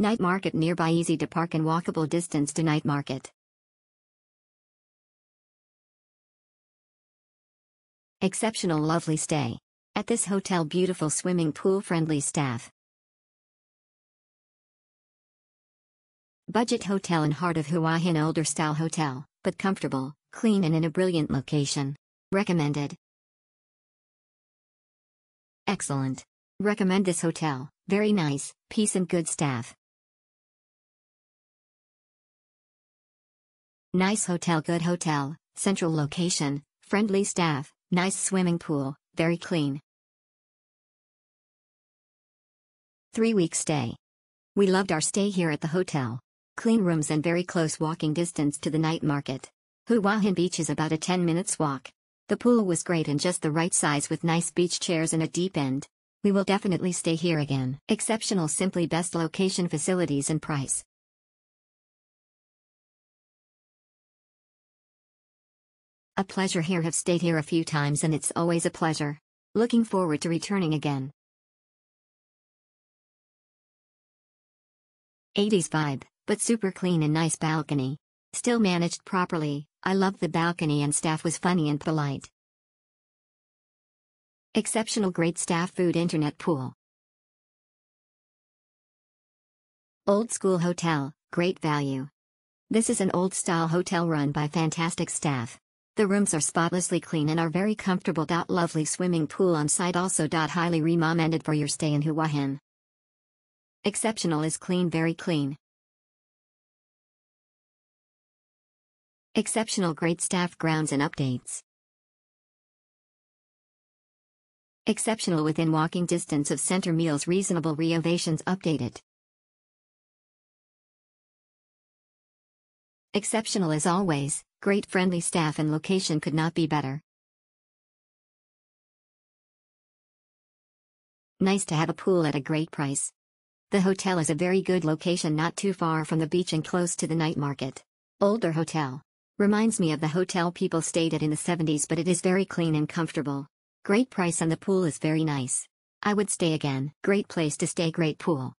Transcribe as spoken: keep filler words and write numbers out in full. Night Market nearby, easy to park and walkable distance to Night Market. Exceptional lovely stay. At this hotel, beautiful swimming pool, friendly staff. Budget hotel in heart of Hawaiian older style hotel, but comfortable, clean and in a brilliant location. Recommended. Excellent. Recommend this hotel, very nice, peace and good staff. Nice hotel, good hotel, central location, friendly staff, nice swimming pool, very clean. three week stay. We loved our stay here at the hotel. Clean rooms and very close walking distance to the Night Market. Hawaiian Beach is about a ten minutes walk. The pool was great and just the right size with nice beach chairs and a deep end. We will definitely stay here again. Exceptional, simply best location, facilities and price. A pleasure here, have stayed here a few times and it's always a pleasure. Looking forward to returning again. eighties vibe, but super clean and nice balcony. Still managed properly, I loved the balcony and staff was funny and polite. Exceptional, great staff, food, internet, pool. Old school hotel, great value. This is an old style hotel run by fantastic staff. The rooms are spotlessly clean and are very comfortable. Lovely swimming pool on site also. Highly recommended for your stay in Hawaiian. Exceptional is clean, very clean. Exceptional, great staff, grounds and updates. Exceptional, within walking distance of center, meals reasonable, renovations updated. Exceptional as always, great friendly staff and location could not be better. Nice to have a pool at a great price. The hotel is a very good location, not too far from the beach and close to the Night Market. Older hotel. Reminds me of the hotel people stayed at in the seventies, but it is very clean and comfortable. Great price and the pool is very nice. I would stay again. Great place to stay, great pool.